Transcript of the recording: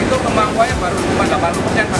Itu kemampuannya baru 58%.